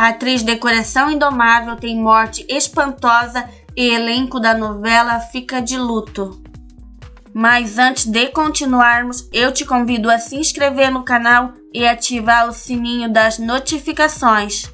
A atriz de Coração Indomável tem morte espantosa e elenco da novela fica de luto. Mas antes de continuarmos, eu te convido a se inscrever no canal e ativar o sininho das notificações.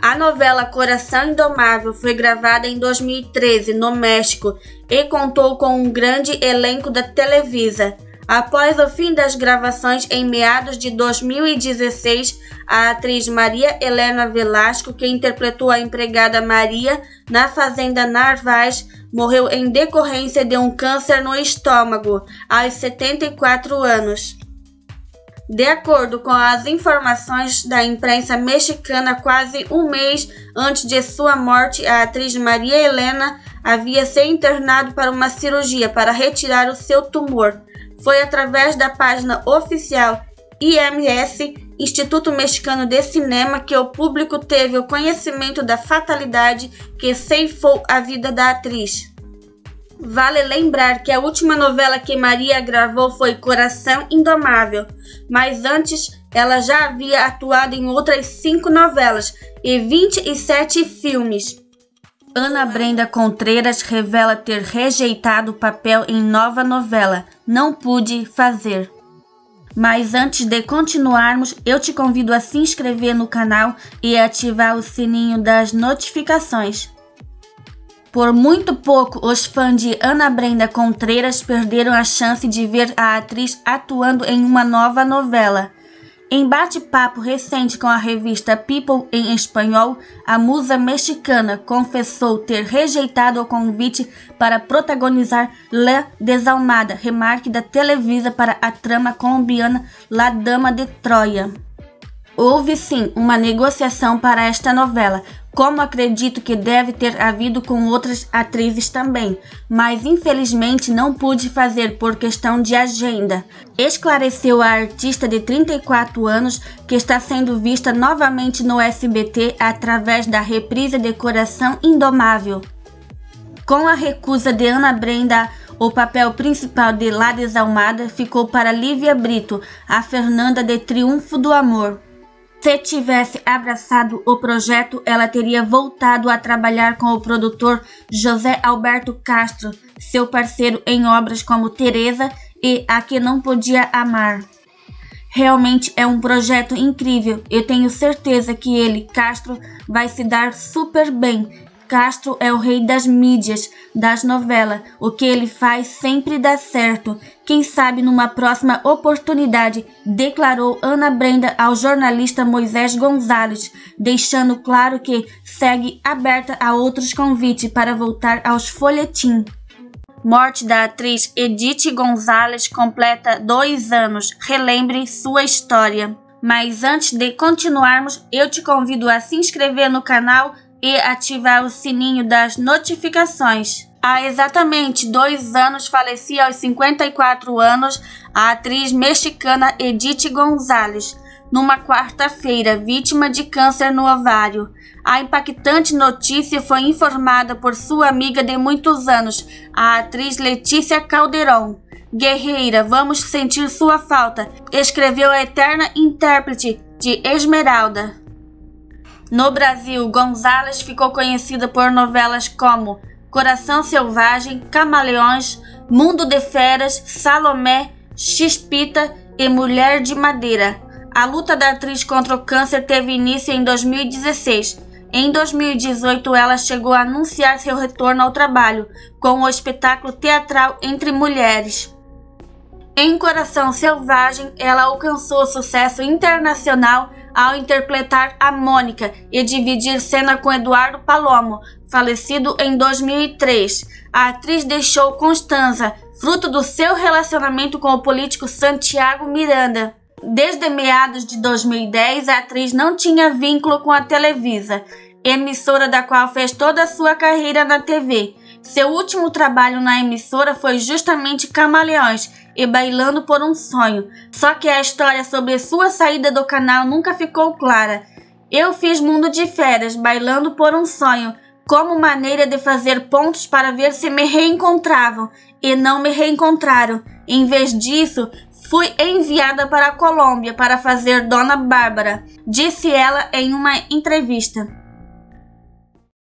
A novela Coração Indomável foi gravada em 2013 no México e contou com um grande elenco da Televisa. Após o fim das gravações em meados de 2016, a atriz Maria Helena Velasco, que interpretou a empregada Maria na Fazenda Narvaez, morreu em decorrência de um câncer no estômago, aos 74 anos. De acordo com as informações da imprensa mexicana, quase um mês antes de sua morte, a atriz Maria Helena havia se internado para uma cirurgia para retirar o seu tumor. Foi através da página oficial IMS, Instituto Mexicano de Cinema, que o público teve o conhecimento da fatalidade que ceifou a vida da atriz. Vale lembrar que a última novela que Maria gravou foi Coração Indomável, mas antes ela já havia atuado em outras 5 novelas e 27 filmes. Ana Brenda Contreras revela ter rejeitado o papel em nova novela, Não Pude Fazer. Mas antes de continuarmos, eu te convido a se inscrever no canal e ativar o sininho das notificações. Por muito pouco, os fãs de Ana Brenda Contreras perderam a chance de ver a atriz atuando em uma nova novela. Em bate-papo recente com a revista People em espanhol, a musa mexicana confessou ter rejeitado o convite para protagonizar La Desalmada, remarque da Televisa para a trama colombiana La Dama de Troya. Houve sim uma negociação para esta novela, como acredito que deve ter havido com outras atrizes também, mas infelizmente não pude fazer por questão de agenda, esclareceu a artista de 34 anos, que está sendo vista novamente no SBT através da reprise de Coração Indomável. Com a recusa de Ana Brenda, o papel principal de La Desalmada ficou para Lívia Brito, a Fernanda de Triunfo do Amor. Se tivesse abraçado o projeto, ela teria voltado a trabalhar com o produtor José Alberto Castro, seu parceiro em obras como Teresa e A Que Não Podia Amar. Realmente é um projeto incrível, eu tenho certeza que ele, Castro, vai se dar super bem. Castro é o rei das mídias, das novelas, o que ele faz sempre dá certo. Quem sabe numa próxima oportunidade, declarou Ana Brenda ao jornalista Moisés Gonzalez, deixando claro que segue aberta a outros convites para voltar aos folhetins. Morte da atriz Edith González completa 2 anos, relembre sua história. Mas antes de continuarmos, eu te convido a se inscrever no canal e ativar o sininho das notificações. Há exatamente 2 anos falecia aos 54 anos a atriz mexicana Edith González, numa quarta-feira, vítima de câncer no ovário. A impactante notícia foi informada por sua amiga de muitos anos, a atriz Letícia Calderon. Guerreira, vamos sentir sua falta, escreveu a eterna intérprete de Esmeralda. No Brasil, González ficou conhecida por novelas como Coração Selvagem, Camaleões, Mundo de Feras, Salomé, Chispita e Mulher de Madeira. A luta da atriz contra o câncer teve início em 2016. Em 2018, ela chegou a anunciar seu retorno ao trabalho com o espetáculo teatral Entre Mulheres. Em Coração Selvagem, ela alcançou sucesso internacional ao interpretar a Mônica e dividir cena com Eduardo Palomo, falecido em 2003. A atriz deixou Constança, fruto do seu relacionamento com o político Santiago Miranda. Desde meados de 2010, a atriz não tinha vínculo com a Televisa, emissora da qual fez toda a sua carreira na TV. Seu último trabalho na emissora foi justamente Camaleões e Bailando por um Sonho. Só que a história sobre sua saída do canal nunca ficou clara. Eu fiz Mundo de Feras, Bailando por um Sonho, como maneira de fazer pontos para ver se me reencontravam, e não me reencontraram. Em vez disso, Fui enviada para a Colômbia para fazer Dona Bárbara, disse ela em uma entrevista.